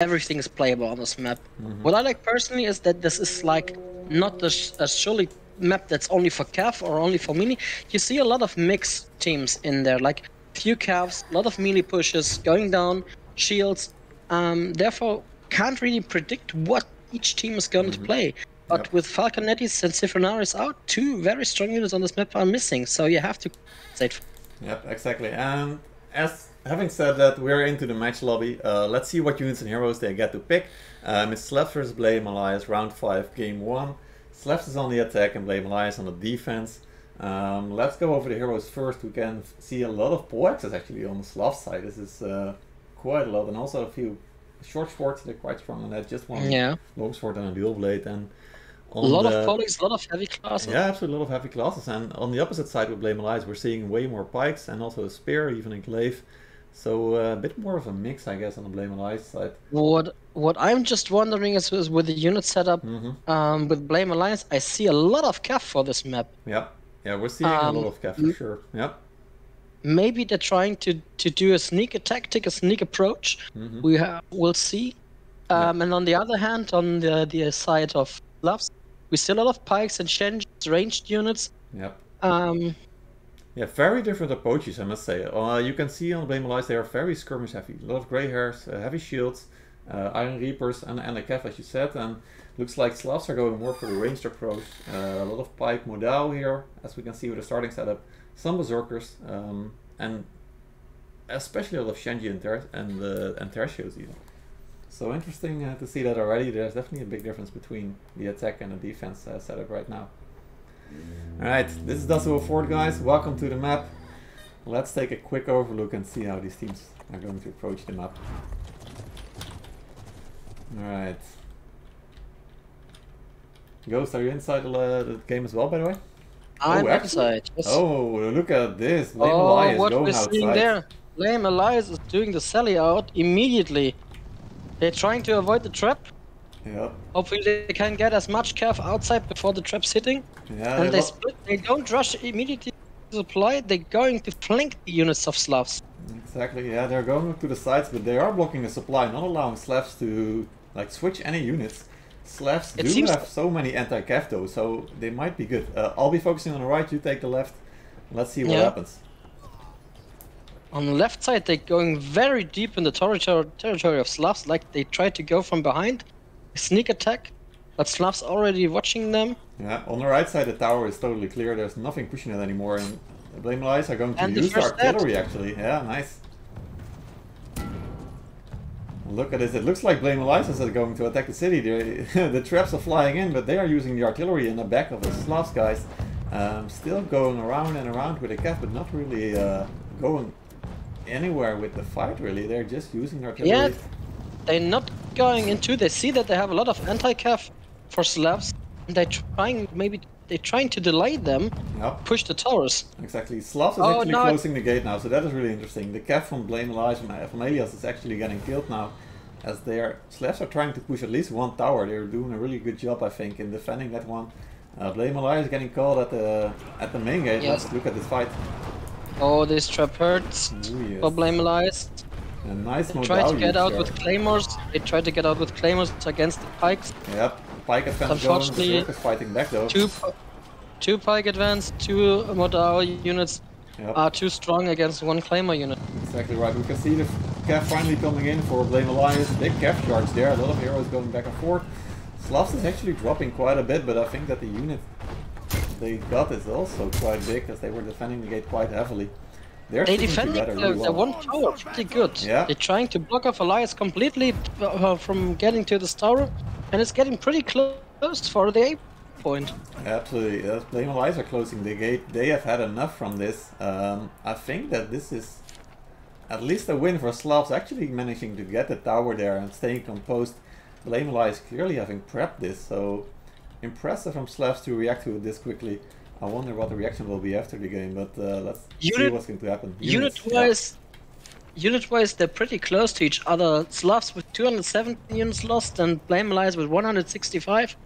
everything is playable on this map. Mm-hmm. What I like personally is that this is like not a surely map that's only for Cav or only for melee. You see a lot of mixed teams in there, like few Cavs, a lot of melee pushes, going down, shields. Therefore, can't really predict what each team is going to play. But with Falconetti's and Sifronaris out, two very strong units on this map are missing, so you have to save. Yep, exactly. And as having said that, we're into the match lobby. Let's see what units and heroes they get to pick. It's Slavs vs Blame Alliance, round 5, game 1. Slavs is on the attack and Blame Alliance on the defense. Let's go over the heroes first. We can see a lot of Poyaps actually on the Slav side. This is quite a lot, and also a few short swords. They're quite strong on that. Just one long sword and a dual blade. And a lot of polys, a lot of heavy classes. Yeah, absolutely, a lot of heavy classes. And on the opposite side with Blame Alliance, we're seeing way more pikes and also a spear, even in glaive. So a bit more of a mix, I guess, on the Blame Alliance side. What I'm just wondering is with the unit setup with Blame Alliance, I see a lot of Cav for this map. Yeah, yeah, we're seeing a lot of Cav for sure. Yeah. Maybe they're trying to do a sneak tactic, a sneak approach. Mm-hmm. We'll see. And on the other hand, on the side of Slavs, we see a lot of pikes and Shenji's ranged units. Yeah. Yeah, very different approaches, I must say. You can see on Blame Alliance they are very skirmish heavy. A lot of grey hairs, heavy shields, iron reapers, and a Cav, as you said. And looks like Slavs are going more for the ranged approach. A lot of pike Modao here, as we can see with the starting setup. Some Berserkers, and especially a lot of Shenji and Tercios even. So interesting to see that already. There's definitely a big difference between the attack and the defense setup right now. Alright, this is Dasuo Fort, guys. Welcome to the map. Let's take a quick overlook and see how these teams are going to approach the map. Alright. Ghost, are you inside the game as well, by the way? I'm outside. Yes. Oh, look at this. Blame Alliance going outside. Oh, what we're seeing there. Blame Alliance is doing the sally out immediately. They're trying to avoid the trap. Yeah. Hopefully they can get as much Cav outside before the trap's hitting. Yeah. And they split. They don't rush immediately to supply. They're going to flank the units of Slavs. Exactly. Yeah, they're going to the sides, but they are blocking the supply, not allowing Slavs to like switch any units. Slavs do have so many anti-Cav though, so they might be good. I'll be focusing on the right. You take the left. Let's see what happens. On the left side, they're going very deep in the territory of Slavs, like they try to go from behind. Sneak attack, but Slavs already watching them. Yeah, on the right side, the tower is totally clear. There's nothing pushing it anymore, and the Blame Alliance are going to use artillery, actually. Yeah, nice. Look at this. It looks like Blame Alliance is going to attack the city. The traps are flying in, but they are using the artillery in the back of the Slavs, guys. Still going around and around with the Cav, but not really going anywhere with the fight, really. They're just using artillery. Yeah, they're not going into. They see that they have a lot of anti-Cav for Slavs, and they're trying. Maybe they're trying to delay them. Yep. Push the towers. Exactly. Slavs is actually closing the gate now, so that is really interesting. The Cav from Blame Alliance from Elias is actually getting killed now, as they are. Slavs are trying to push at least one tower. They're doing a really good job, I think, in defending that one. Blame Alliance is getting called at the main gate. Yes. Let's look at this fight. Oh, this trap hurts. Ooh, yes. For Blame Alliance. A nice Modao. They tried to get out with claymores. They tried to get out with claymores against the pikes. Yep, pike advance. Unfortunately, the is fighting back though. Two pike advance, two Modao units are too strong against one claymore unit. Exactly right. We can see the Cav finally coming in for Blame Alliance. Big Cav charge there. A lot of heroes going back and forth. Slavs is actually dropping quite a bit, but I think that the unit they got is also quite big, as they were defending the gate quite heavily. They defended the one tower pretty good. Yeah. They're trying to block off Alliance completely from getting to this tower, and it's getting pretty close for the A point. Absolutely, yes. Blame Alliance are closing the gate. They have had enough from this. I think that this is at least a win for Slavs, actually managing to get the tower there and staying composed. Blame Alliance clearly having prepped this, so impressive from Slavs to react to this quickly. I wonder what the reaction will be after the game, but let's see what's going to happen. Unit-wise, they're pretty close to each other. Slavs with 217 units lost and Blame Alliance with 165.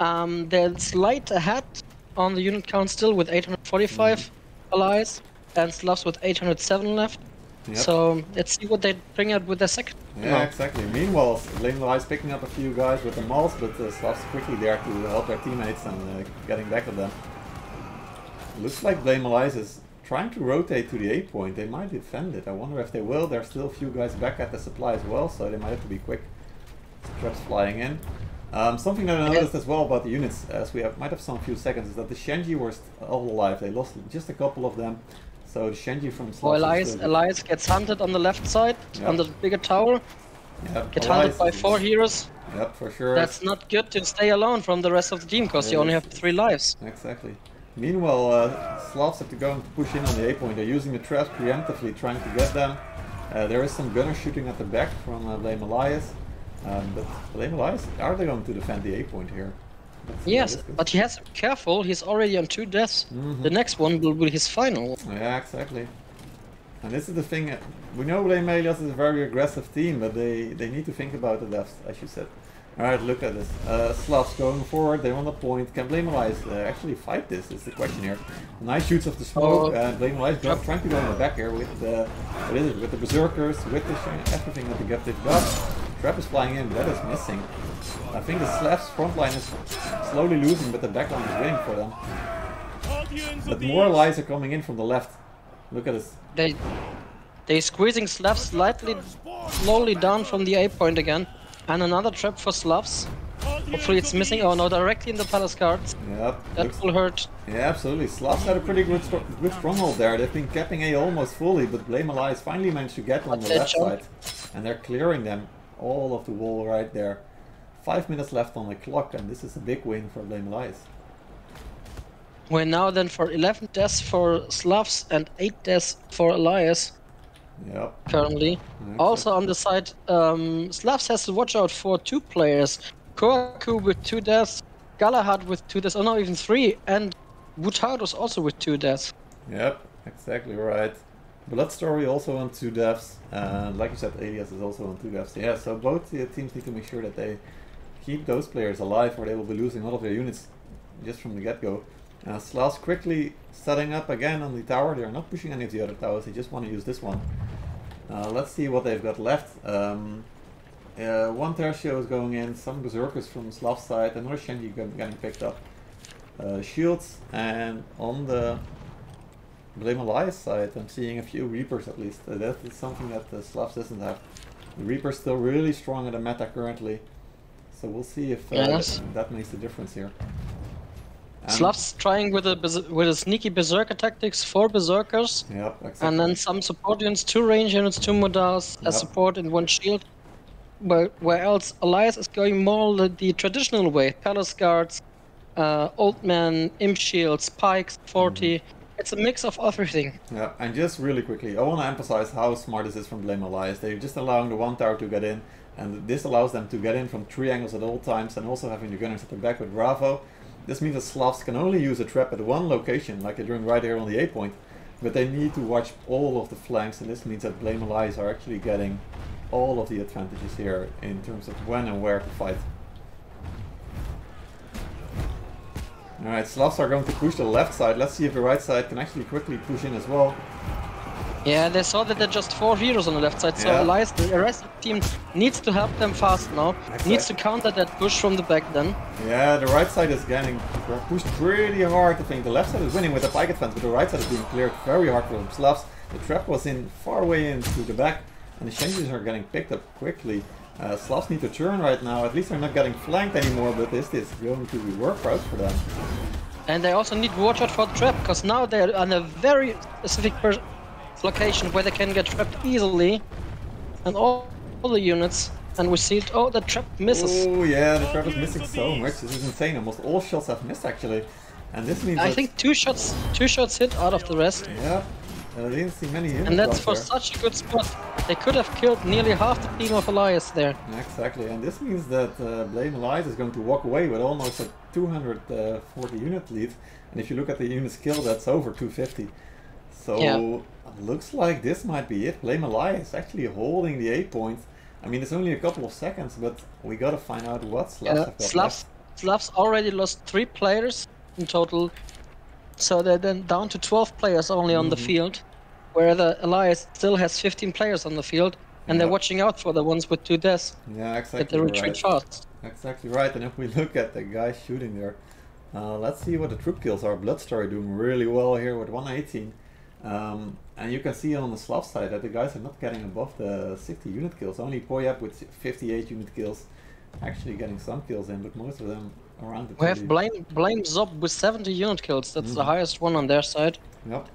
They're slight ahead on the unit count still with 845 allies, and Slavs with 807 left. Yep. So let's see what they bring out with their second. Yeah, exactly. Meanwhile, Lane Lies picking up a few guys with the mauls, but Slavs quickly there to help their teammates and getting back at them. Looks like Blame Alliance is trying to rotate to the A point. They might defend it. I wonder if they will. There's still a few guys back at the supply as well, so they might have to be quick. Traps flying in. Something that I noticed as well about the units, as we might have some few seconds, is that the Shenji were all alive. They lost just a couple of them. So the Shenji from Slavs. Elias gets hunted on the left side, on the bigger tower. Yep. Get hunted by 4 heroes. Yep, for sure. That's not good to stay alone from the rest of the team, because you only have 3 lives. Exactly. Meanwhile, Slavs have to go and push in on the A point. They're using the traps preemptively, trying to get them. There is some gunner shooting at the back from Blame Alliance. But Blame Alliance, are they going to defend the A point here? Yes, but he has to be careful, he's already on 2 deaths. Mm-hmm. The next one will be his final. Yeah, exactly. And this is the thing, we know Blame Alliance is a very aggressive team, but they need to think about the deaths, as you said. Alright, look at this. Slavs going forward, they want a point. Can Blame Alliance actually fight this? Is the question here. Nice shoots of the smoke, and Blame Alliance trying to go in the back here with the, what is it, with the Berserkers, with the everything that they've got. Trap is flying in, that is missing. I think the Slavs frontline is slowly losing, but the backline is winning for them. But more allies are coming in from the left. Look at this. They're squeezing Slavs slowly down from the A point again. And another trap for Slavs. Hopefully it's missing. Oh no, directly in the Palace Guard. Yep. That will hurt. Yeah, absolutely. Slavs had a pretty good stronghold there. They've been capping A almost fully, but Blame Alliance finally managed to get on the left side. And they're clearing them. All of the wall right there. 5 minutes left on the clock, and this is a big win for Blame Alliance. We're now then for 11 deaths for Slavs and 8 deaths for Alliance. Yep. Currently. Exactly. Also on the side, Slavs has to watch out for 2 players. Koraku with 2 deaths, Galahad with 2 deaths, oh no, even 3, and Butardo's also with 2 deaths. Yep, exactly right. Bloodstory also on 2 deaths, and like you said, Alias is also on 2 deaths. Yeah, so both teams need to make sure that they keep those players alive, or they will be losing all of their units just from the get-go. Slavs quickly setting up again on the tower. They are not pushing any of the other towers, they just want to use this one. Let's see what they've got left. One Tercio is going in, some Berserkers from Slavs side, another Shenji getting picked up. Shields, and on the Blame Alliance side, I'm seeing a few Reapers at least. That is something that the Slavs doesn't have. The Reaper's still really strong in the meta currently, so we'll see if that makes a difference here. And Slavs trying with a sneaky Berserker tactics, 4 Berserkers, exactly. And then some support units, 2 range units, 2 Modaos as support and 1 shield. Where else Alliance is going more the traditional way, Palace Guards, Old Men, Imp Shields, Pikes, 40. It's a mix of everything. Yeah, and just really quickly, I want to emphasize how smart this is from Blame Alliance. They're just allowing the one tower to get in, and this allows them to get in from 3 angles at all times, and also having the gunners at the back with Bravo. This means the Slavs can only use a trap at 1 location, like they're doing right here on the A point, but they need to watch all of the flanks, and this means that Blame Alliance are actually getting all of the advantages here in terms of when and where to fight. Alright, Slavs are going to push the left side. Let's see if the right side can actually quickly push in as well. Yeah, they saw that there are just 4 heroes on the left side, so Elias, the rest of the team needs to help them fast now. Exactly. Needs to counter that push from the back then. Yeah, the right side is getting pushed pretty hard, I think. The left side is winning with the pike advance, but the right side is being cleared very hard for the Slavs. The trap was in far away into the back, and the Shenjis are getting picked up quickly. Slavs need to turn right now, at least they're not getting flanked anymore, but this is going to be workouts for them. And they also need to watch out for the trap, because now they're on a very specific location where they can get trapped easily. And all the units, and we see it, oh, the trap misses. Oh yeah, the trap is missing so much, this is insane, almost all shots have missed actually. And this means I think two shots hit out of the rest. Yeah. I didn't see many units. And that's for there. Such a good spot. They could have killed nearly half the team of Elias there. Exactly, and this means that Blame Alliance is going to walk away with almost a 240 unit lead. And if you look at the units killed, that's over 250. So looks like this might be it. Blame Alliance actually holding the A point. I mean, it's only a couple of seconds, but we got to find out what Slavs already lost 3 players in total. So they're then down to 12 players only on the field. where the Alliance still has 15 players on the field, and they're watching out for the ones with 2 deaths. Yeah, exactly. That they retreat fast. Exactly right. And if we look at the guy shooting there, let's see what the troop kills are. Bloodstory doing really well here with 118. And you can see on the Slav side that the guys are not getting above the 60 unit kills. Only Poyap with 58 unit kills actually getting some kills in, but most of them around the 20. We have Blame Zob with 70 unit kills. That's the highest one on their side. Yep.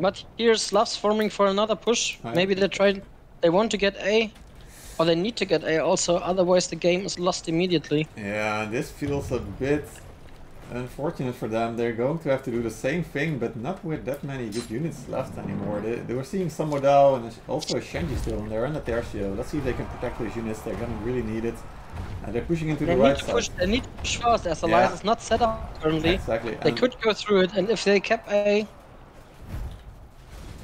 But here's Slavs forming for another push. Maybe they try, they want to get A, or they need to get A also, otherwise the game is lost immediately. Yeah, this feels a bit unfortunate for them. They're going to have to do the same thing, but not with that many good units left anymore. They were seeing some Modao and also Shenji still in there and a Tercio. Let's see if they can protect those units. They're gonna really need it. And they're pushing into the right side. They need to push fast as the Alliance is not set up currently. Exactly. They could go through it, and if they kept A...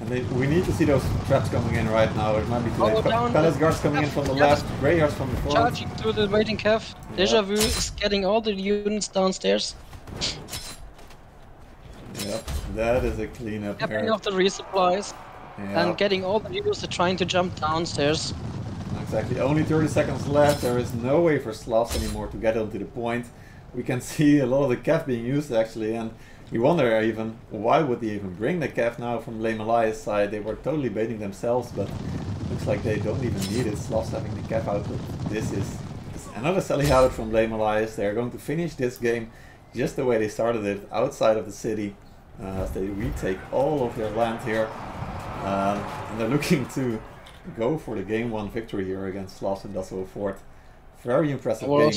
And we need to see those traps coming in right now. It might be too late. Palace Guards coming in from the left, Greyhounds from the front. Charging through the waiting calf. Yeah. Deja Vu is getting all the units downstairs. Yep, that is a cleanup. Tapping off the resupplies and getting all the units trying to jump downstairs. Exactly. Only 30 seconds left. There is no way for Slavs anymore to get onto the point. We can see a lot of the calf being used actually, and you wonder even why would they even bring the calf now from Blame Alliance side. They were totally baiting themselves, but looks like they don't even need it. Slavs having the calf out, but this is another selling out from Blame Alliance. They're going to finish this game just the way they started it, outside of the city, as they retake all of their land here. And they're looking to go for the game 1 victory here against Slavs and Dasuo Fort. Very impressive game.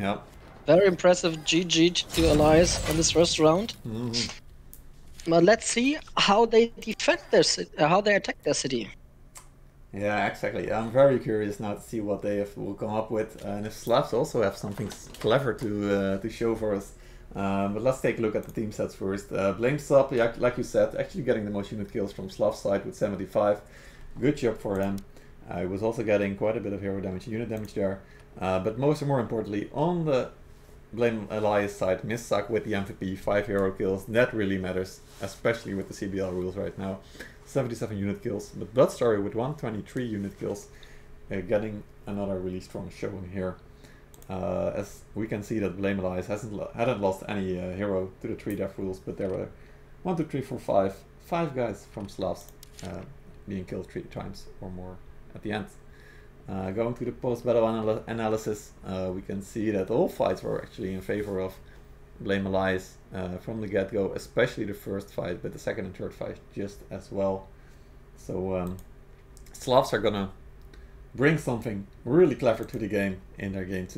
Yeah. Very impressive GG to Alliance on this first round. But let's see how they defend their how they attack their city. Yeah, exactly. I'm very curious now to see what they will come up with, and if Slavs also have something clever to show for us. But let's take a look at the team sets first. Blame Sub, like you said, actually getting the most unit kills from Slavs side with 75. Good job for him. He was also getting quite a bit of hero damage, unit damage there. But most and more importantly, on the Blame Alliance side, Misssuck with the MVP, 5 hero kills. That really matters, especially with the CBL rules right now. 77 unit kills, but Bloodstory with 123 unit kills, getting another really strong showing here. As we can see that Blame Alliance hadn't lost any hero to the 3 death rules, but there were 1, 2, 3, 4, 5, 5 guys from Slavs being killed 3 times or more at the end. Going to the post-battle analysis, we can see that all fights were actually in favor of Blame Alliance from the get-go, especially the first fight, but the second and third fight just as well. So Slavs are gonna bring something really clever to the game in their game 2.